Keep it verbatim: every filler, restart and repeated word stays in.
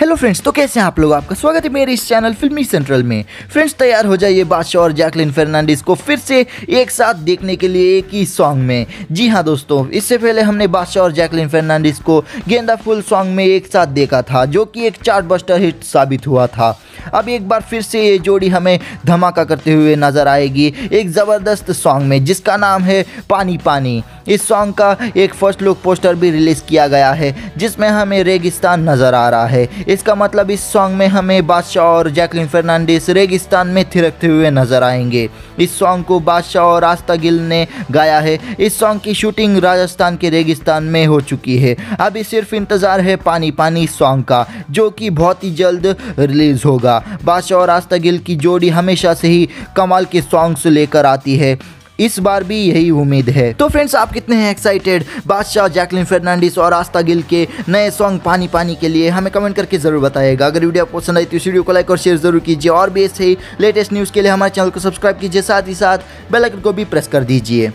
Hello friends, तो कैसे हैं आप लोग। आपका स्वागत है मेरे इस चैनल फिल्मी सेंट्रल में। फ्रेंड्स, तैयार हो जाइए बादशाह और जैकलिन फर्नांडीज को फिर से एक साथ देखने के लिए एक ही सॉन्ग में। जी हाँ दोस्तों, इससे पहले हमने बादशाह और जैकलिन फर्नांडीज को गेंदा फुल सॉन्ग में एक साथ देखा था, जो कि एक चार्ट बस्टर हिट साबित हुआ था। अब एक बार फिर से ये जोड़ी हमें धमाका करते हुए नजर आएगी एक ज़बरदस्त सॉन्ग में, जिसका नाम है पानी पानी। इस सॉन्ग का एक फर्स्ट लुक पोस्टर भी रिलीज़ किया गया है, जिसमें हमें रेगिस्तान नज़र आ रहा है। इसका मतलब इस सॉन्ग में हमें बादशाह और जैकलिन फर्नांडीज रेगिस्तान में थिरकते हुए नजर आएंगे। इस सॉन्ग को बादशाह और आस्था गिल ने गाया है। इस सॉन्ग की शूटिंग राजस्थान के रेगिस्तान में हो चुकी है। अभी सिर्फ इंतज़ार है पानी पानी सॉन्ग का, जो कि बहुत ही जल्द रिलीज होगा। बादशाह और आस्था गिल की जोड़ी हमेशा से ही कमाल के सॉन्ग्स लेकर आती है, इस बार भी यही उम्मीद है। तो फ्रेंड्स, आप कितने हैं एक्साइटेड बादशाह, जैकलिन फर्नांडीज और आस्था गिल के नए सॉन्ग पानी पानी के लिए? हमें कमेंट करके ज़रूर बताइएगा। अगर वीडियो आपको पसंद आई तो इस वीडियो को लाइक और शेयर जरूर कीजिए, और भी ऐसे ही लेटेस्ट न्यूज़ के लिए हमारे चैनल को सब्सक्राइब कीजिए, साथ ही साथ बेल आइकन को भी प्रेस कर दीजिए।